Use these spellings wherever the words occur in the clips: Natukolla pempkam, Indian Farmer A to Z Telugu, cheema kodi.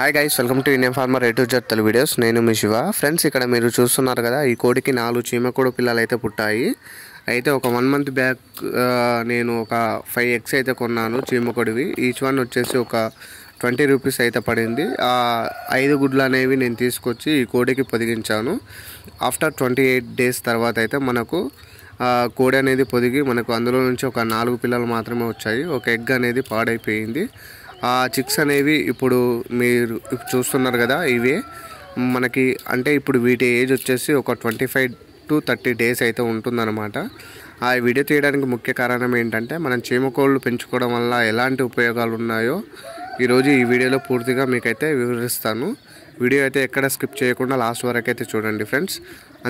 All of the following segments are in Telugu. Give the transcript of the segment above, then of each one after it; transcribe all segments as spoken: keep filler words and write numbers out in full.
Hi guys, welcome to Indian Farmer A to Z Telugu videos. నేను మీ శివ. Friends, ఇక్కడ మీరు చూస్తున్నారు కదా ఈ కోడికి నాలుగు చీమకోడి పిల్లలు అయితే పుట్టాయి. అయితే ఒక one month బ్యాక్ నేను ఒక five eggs అయితే కొన్నాను చీమకోడివి. Each one వచ్చేసి ఒక twenty rupees అయితే పడింది. ఆ ఐదు గుడ్లు అనేవి నేను తీసుకొచ్చి ఈ కోడికి పొదిగించాను. ఆఫ్టర్ twenty-eight days తర్వాత అయితే మనకు కోడి అనేది పొదిగి మనకు అందులో నుంచి ఒక నాలుగు పిల్లలు మాత్రమే వచ్చాయి. ఒక ఎగ్ అనేది పాడైపోయింది. ఆ చిక్స్ అనేవి ఇప్పుడు మీరు చూస్తున్నారు కదా ఇవే మనకి అంటే ఇప్పుడు వీటి ఏజ్ వచ్చేసి ఒక twenty-five to thirty days అయితే ఉంటుందన్నమాట. ఆ వీడియో తీయడానికి ముఖ్య కారణం ఏంటంటే మనం చీమకోళ్ళు పెంచుకోవడం వల్ల ఎలాంటి ఉపయోగాలు ఉన్నాయో ఈరోజు ఈ వీడియోలో పూర్తిగా మీకైతే వివరిస్తాను. వీడియో అయితే ఎక్కడ స్కిప్ చేయకుండా లాస్ట్ వరకు అయితే చూడండి ఫ్రెండ్స్.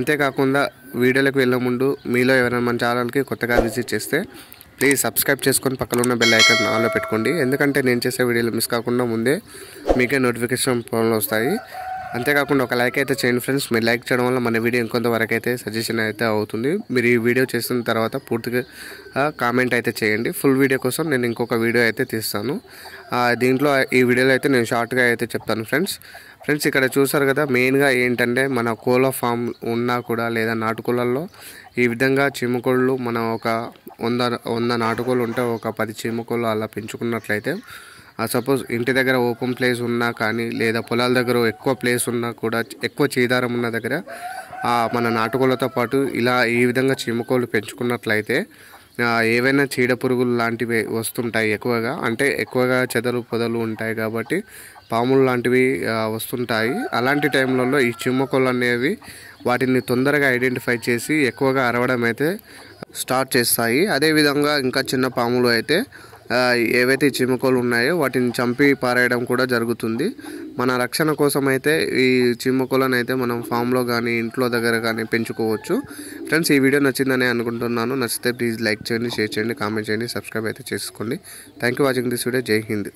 అంతేకాకుండా వీడియోలకు వెళ్ళే ముందు మీలో ఎవరైనా మన ఛానల్కి కొత్తగా విజిట్ చేస్తే ప్లీజ్ సబ్స్క్రైబ్ చేసుకొని పక్కన ఉన్న బెల్ ఐకాన్ ఆన్లో పెట్టుకోండి. ఎందుకంటే నేను చేసే వీడియోలు మిస్ కాకుండా ముందే మీకే నోటిఫికేషన్ ఫోన్లో వస్తాయి. అంతేకాకుండా ఒక లైక్ అయితే చేయండి ఫ్రెండ్స్. మీరు లైక్ చేయడం వల్ల మన వీడియో ఇంకొంతవరకు అయితే సజెషన్ అయితే అవుతుంది. మీరు ఈ వీడియో చేసిన తర్వాత పూర్తిగా కామెంట్ అయితే చేయండి. ఫుల్ వీడియో కోసం నేను ఇంకొక వీడియో అయితే తీస్తాను. దీంట్లో ఈ వీడియోలో అయితే నేను షార్ట్గా అయితే చెప్తాను ఫ్రెండ్స్. ఫ్రెండ్స్ ఇక్కడ చూసారు కదా మెయిన్గా ఏంటంటే మన కోళ్ళ ఫామ్ ఉన్నా కూడా లేదా నాటుకోళ్ళల్లో ఈ విధంగా చీమకోళ్ళు మనం ఒక వంద వంద నాటుకోళ్ళు ఉంటే ఒక పది చీమకోళ్ళు అలా పెంచుకున్నట్లయితే సపోజ్ ఇంటి దగ్గర ఓపెన్ ప్లేస్ ఉన్నా కానీ లేదా పొలాల దగ్గర ఎక్కువ ప్లేస్ ఉన్నా కూడా ఎక్కువ చీదారం ఉన్న దగ్గర మన నాటుకోళ్ళతో పాటు ఇలా ఈ విధంగా చీమకోళ్ళు పెంచుకున్నట్లయితే ఏవైనా చీడ పురుగులు లాంటివి వస్తుంటాయి ఎక్కువగా. అంటే ఎక్కువగా చెదలు పొదలు ఉంటాయి కాబట్టి పాములు లాంటివి వస్తుంటాయి. అలాంటి టైంలలో ఈ చీమకోళ్ళు అనేవి వాటిని తొందరగా ఐడెంటిఫై చేసి ఎక్కువగా అరవడం అయితే స్టార్ట్ చేస్తాయి. అదేవిధంగా ఇంకా చిన్న పాములు అయితే ఏవైతే చీమకోళ్ళు ఉన్నాయో వాటిని చంపి పారేయడం కూడా జరుగుతుంది. మన రక్షణ కోసం అయితే ఈ చీమకోళ్ళను అయితే మనం ఫామ్లో కానీ ఇంట్లో దగ్గర కానీ పెంచుకోవచ్చు. ఫ్రెండ్స్ ఈ వీడియో నచ్చిందని అనుకుంటున్నాను. నచ్చితే ప్లీజ్ లైక్ చేయండి, షేర్ చేయండి, కామెంట్ చేయండి, సబ్స్క్రైబ్ అయితే చేసుకోండి. Thank you watching this video. జై హింద్.